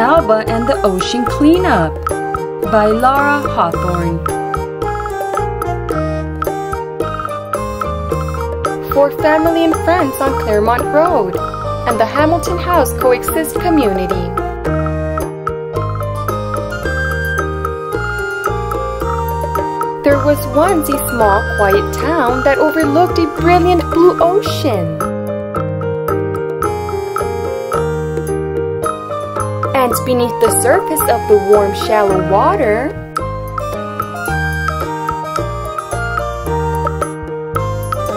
Alba and the Ocean Cleanup by Lara Hawthorne. For family and friends on Claremont Road and the Hamilton House Coexist Community. There was once a small, quiet town that overlooked a brilliant blue ocean. And beneath the surface of the warm, shallow water,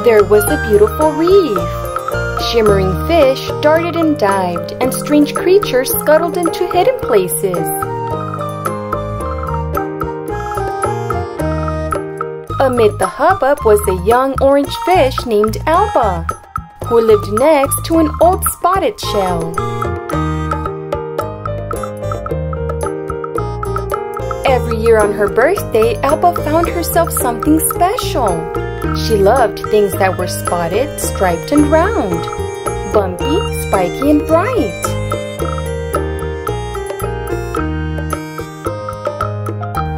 there was a beautiful reef. Shimmering fish darted and dived, and strange creatures scuttled into hidden places. Amid the hubbub was a young orange fish named Alba, who lived next to an old spotted shell. Every year on her birthday, Alba found herself something special. She loved things that were spotted, striped and round, bumpy, spiky and bright.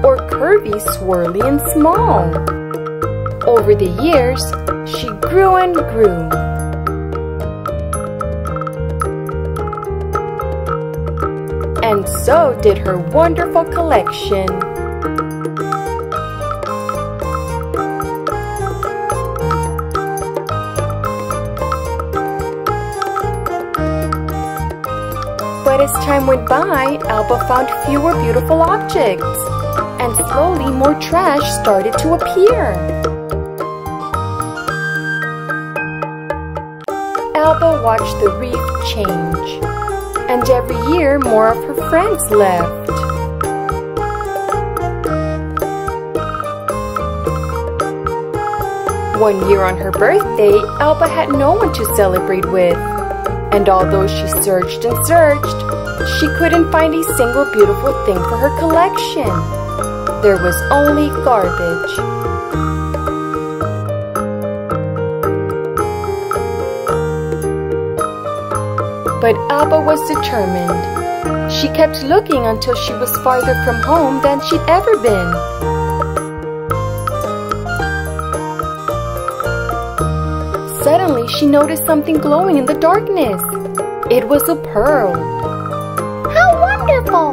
Or curvy, swirly and small. Over the years, she grew and grew. And so did her wonderful collection. But as time went by, Alba found fewer beautiful objects. And slowly more trash started to appear. Alba watched the reef change, and every year more of her friends left. One year on her birthday, Alba had no one to celebrate with, and although she searched and searched, she couldn't find a single beautiful thing for her collection. There was only garbage. But Alba was determined. She kept looking until she was farther from home than she'd ever been. Suddenly, she noticed something glowing in the darkness. It was a pearl. "How wonderful!"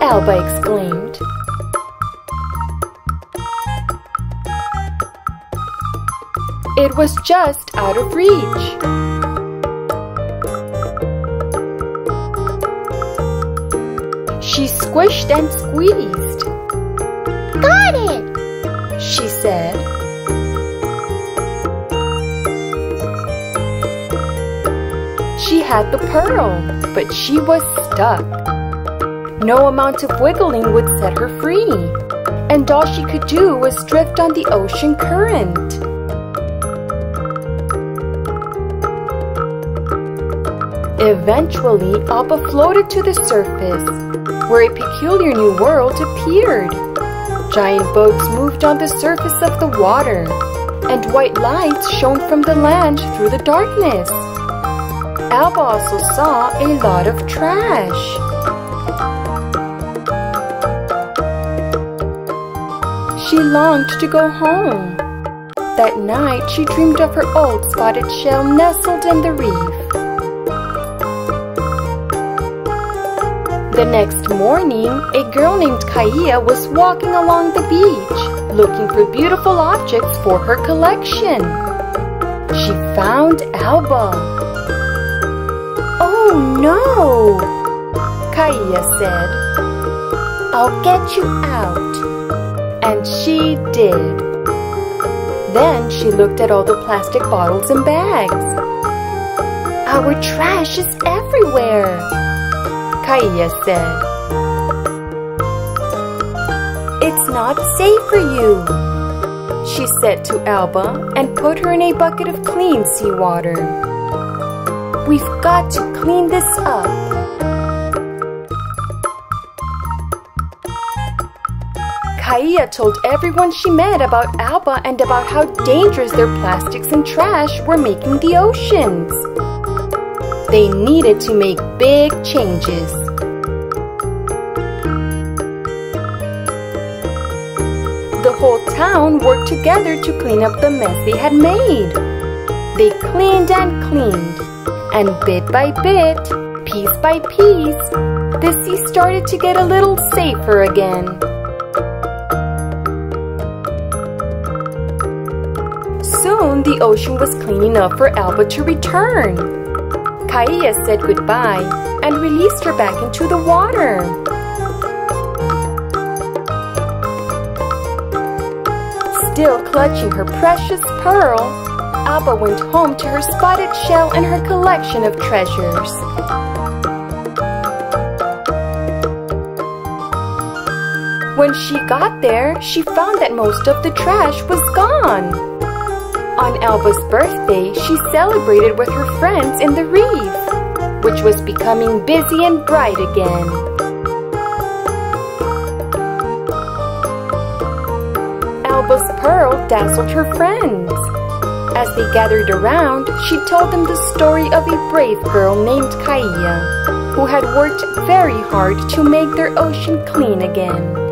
Alba exclaimed. It was just out of reach. She squished and squeezed. "Got it," she said. She had the pearl, but she was stuck. No amount of wiggling would set her free, and all she could do was drift on the ocean current. Eventually, Alba floated to the surface, where a peculiar new world appeared. Giant boats moved on the surface of the water, and white lights shone from the land through the darkness. Alba also saw a lot of trash. She longed to go home. That night, she dreamed of her old spotted shell nestled in the reef. The next morning, a girl named Kaia was walking along the beach, looking for beautiful objects for her collection. She found Alba. "Oh no," Kaia said. "I'll get you out." And she did. Then she looked at all the plastic bottles and bags. "Our trash is everywhere," Kaia said. "It's not safe for you," she said to Alba and put her in a bucket of clean seawater. "We've got to clean this up." Kaia told everyone she met about Alba and about how dangerous their plastics and trash were making the oceans. They needed to make big changes. the whole town worked together to clean up the mess they had made. They cleaned and cleaned, and bit by bit, piece by piece, the sea started to get a little safer again. Soon, the ocean was clean enough for Alba to return. Kaia said goodbye and released her back into the water. Still clutching her precious pearl, Alba went home to her spotted shell and her collection of treasures. When she got there, she found that most of the trash was gone. On Alba's birthday, she celebrated with her friends in the reef, which was becoming busy and bright again. Alba's pearl dazzled her friends. As they gathered around, she told them the story of a brave girl named Kaia, who had worked very hard to make their ocean clean again.